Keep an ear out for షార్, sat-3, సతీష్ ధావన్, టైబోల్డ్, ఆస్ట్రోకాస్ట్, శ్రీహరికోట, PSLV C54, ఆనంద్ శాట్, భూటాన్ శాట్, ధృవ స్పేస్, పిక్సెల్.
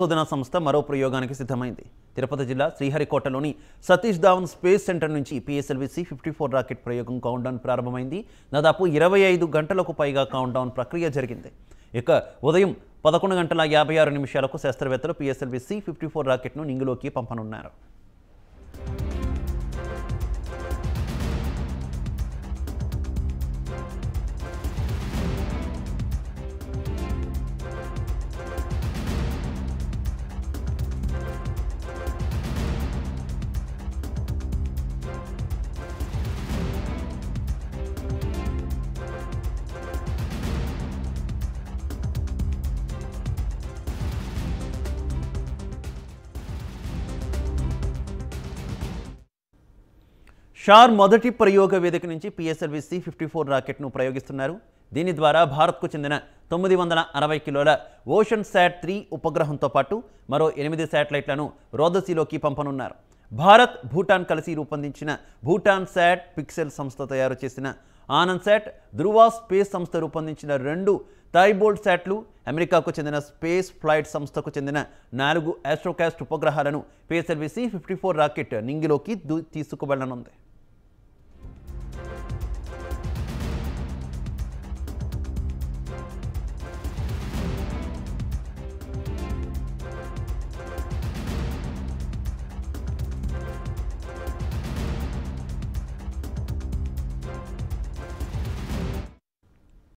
పరిశోధన సంస్థ మరో ప్రయోగానికి సిద్ధమైంది. తిరుపతి జిల్లా శ్రీహరికోటలోని సతీష్ ధావన్ స్పేస్ సెంటర్ నుంచి PSLV C54 రాకెట్ ప్రయోగం కౌంట్డౌన్ ప్రారంభమైంది. దాదాపు 25 గంటలకు పైగా కౌంట్డౌన్ ప్రక్రియ జరిగింది. ఇక ఉదయం 11:56 శాస్త్రవేత్తలు PSLV C54 రాకెట్ను నింగిలోకి పంపనున్నారు. షార్ మొదటి ప్రయోగ వేదిక నుంచి PSLV C54 రాకెట్ను ప్రయోగిస్తున్నారు. దీని ద్వారా భారత్కు చెందిన 960 కిలోల ఓషన్ sat-3 ఉపగ్రహంతో పాటు మరో 8 శాటిలైట్లను రోదసీలోకి పంపనున్నారు. భారత్, భూటాన్ కలిసి రూపొందించిన భూటాన్ శాట్ పిక్సెల్ సంస్థ తయారు చేసిన ఆనంద్ శాట్, ధృవ స్పేస్ సంస్థ రూపొందించిన 2 టైబోల్డ్ శాట్లు, అమెరికాకు చెందిన స్పేస్ ఫ్లైట్ సంస్థకు చెందిన 4 ఆస్ట్రోకాస్ట్ ఉపగ్రహాలను PSLV C54 రాకెట్ నింగిలోకి తీసుకువెళ్లనుంది.